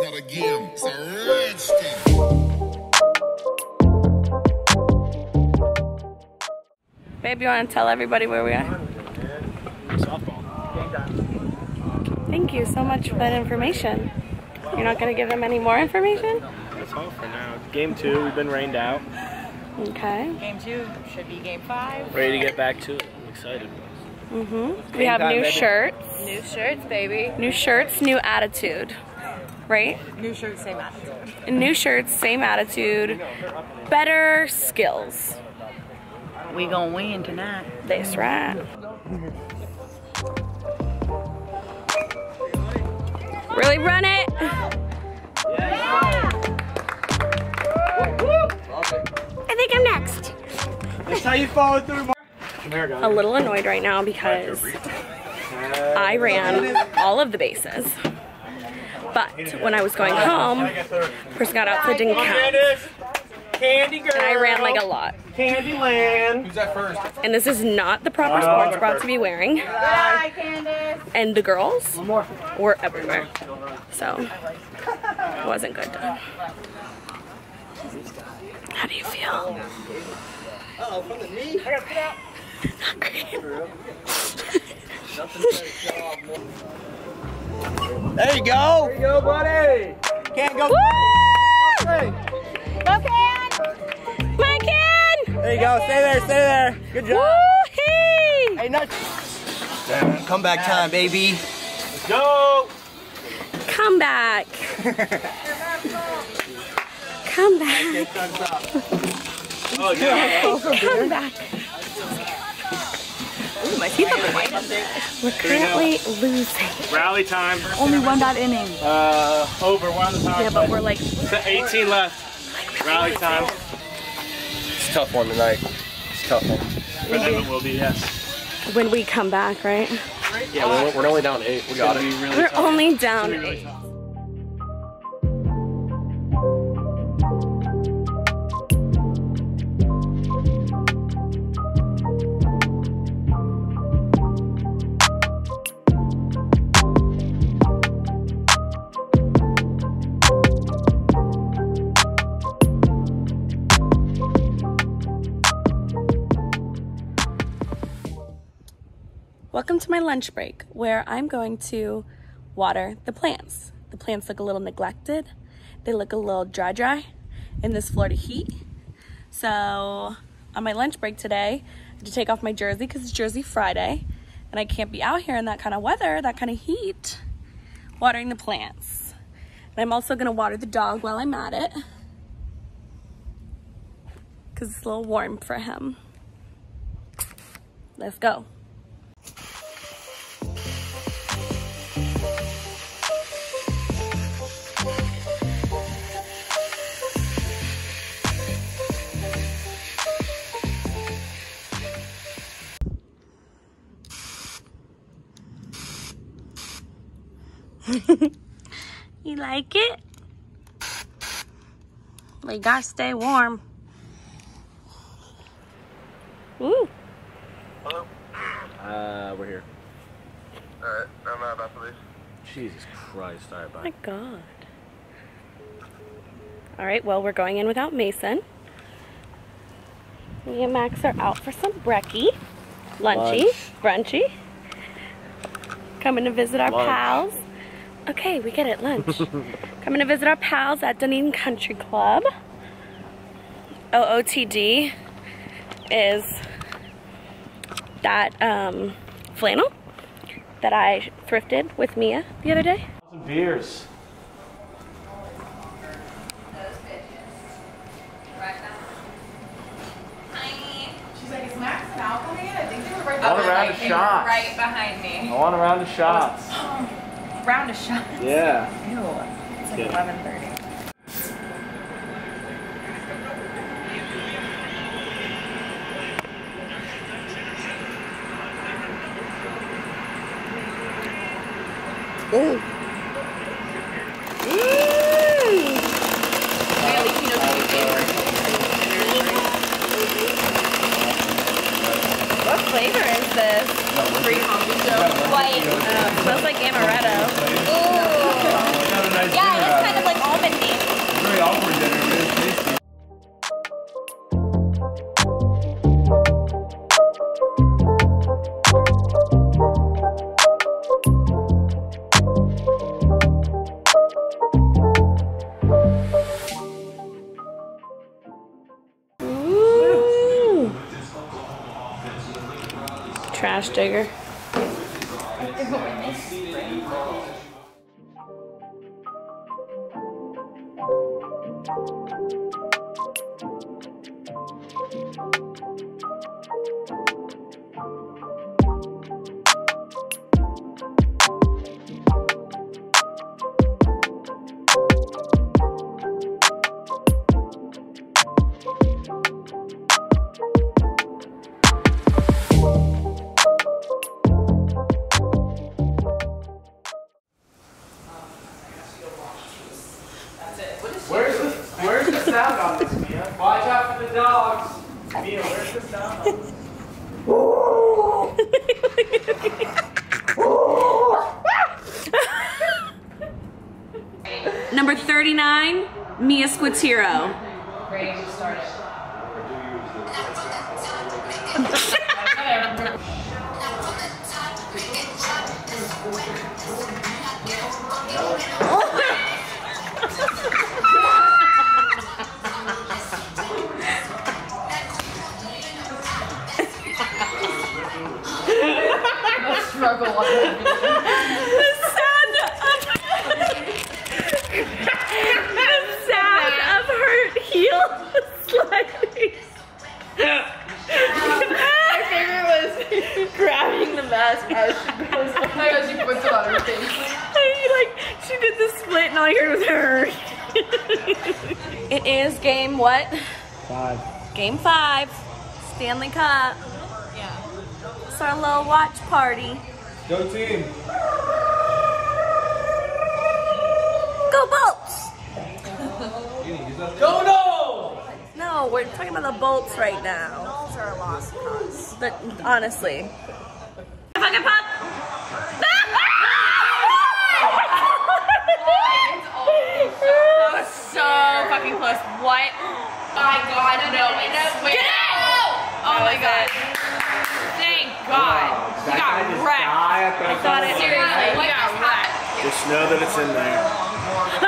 It's not a game, it's a Redskin. Babe, you want to tell everybody where we are? Softball. Thank you so much for that information. You're not going to give them any more information? That's all for now. Game 2, we've been rained out. Okay. Game 2 should be game 5. Ready to get back to it. I'm excited. Mm-hmm. We have new shirts. New shirts, baby. New shirts, new attitude. Right? New shirts, same attitude. New shirts, same attitude. Better skills. We gonna win tonight. That's right. Really run it. Yeah. I think I'm next. That's how you follow through. A little annoyed right now because I ran all of the bases. But when I was going home, the person got outside didn't count. Candy girl. And I ran like a lot. Candyland. Who's that first? And this is not the proper sports bra to be wearing. Bye, Candace. And the girls were everywhere. So it wasn't good. How do you feel? Uh-oh, from the knee. I gotta get out. Not great. There you go. There you go, buddy. Can't go. Woo! Go, Can. Come on, Can. There you go. Stay there. Stay there. Good job. Woo-hee. Hey, nuts. Comeback time, baby. Let's go. Come back. Come back. Oh, yeah. Come back. Ooh, my teeth are white. We're currently losing. Rally time. Only one bad inning. Over. We're on the top. Yeah, but we're like 18 left. Rally time. It's a tough one tonight. It's a tough one. For them it will be, yes. When we come back, right? Yeah, we're only down 8. We got it. We're only down 8. Welcome to my lunch break, where I'm going to water the plants. The plants look a little neglected. They look a little dry in this Florida heat. So on my lunch break today, I have to take off my jersey because it's Jersey Friday and I can't be out here in that kind of weather, that kind of heat, watering the plants. And I'm also gonna water the dog while I'm at it because it's a little warm for him. Let's go. You like it? We gotta stay warm. Woo. Hello? We're here. Alright, I'm not about to leave. Jesus Christ, alright, bye. Oh my God. Alright, well, we're going in without Mason. Me and Max are out for some brekkie. Lunchy. Brunchy. Coming to visit our pals. Okay, we get it, lunch. Coming to visit our pals at Dunedin Country Club. OOTD is that flannel that I thrifted with Mia the other day. Beers. She's like, is Max and Al coming in? I think they were right behind me. Right behind me. I want a round of shots. Round of shots. Yeah. Ew. It's like 11:30. Ooh. What flavor is this? Free White. Smells like amaretto. Ooh. Yeah, it looks kind of much bigger. Number 39, Mia Squatero. Ready to start it. Struggle on it. The sound of her heel sliding. My favorite was grabbing the mask as she goes. As she puts it on her face. Like she did the split and all I heard was her. It is game what? 5. Game 5. Stanley Cup. It's our little watch party. Go team! Go Bolts! Go Noles! No, we're talking about the Bolts right now. Noles are a lost cause. But honestly. Fucking pop! That was so fucking close. What? My God, no! Get out! Oh my God. God, we got wrecked. I thought it seriously. We got wrecked. Just know that it's in there.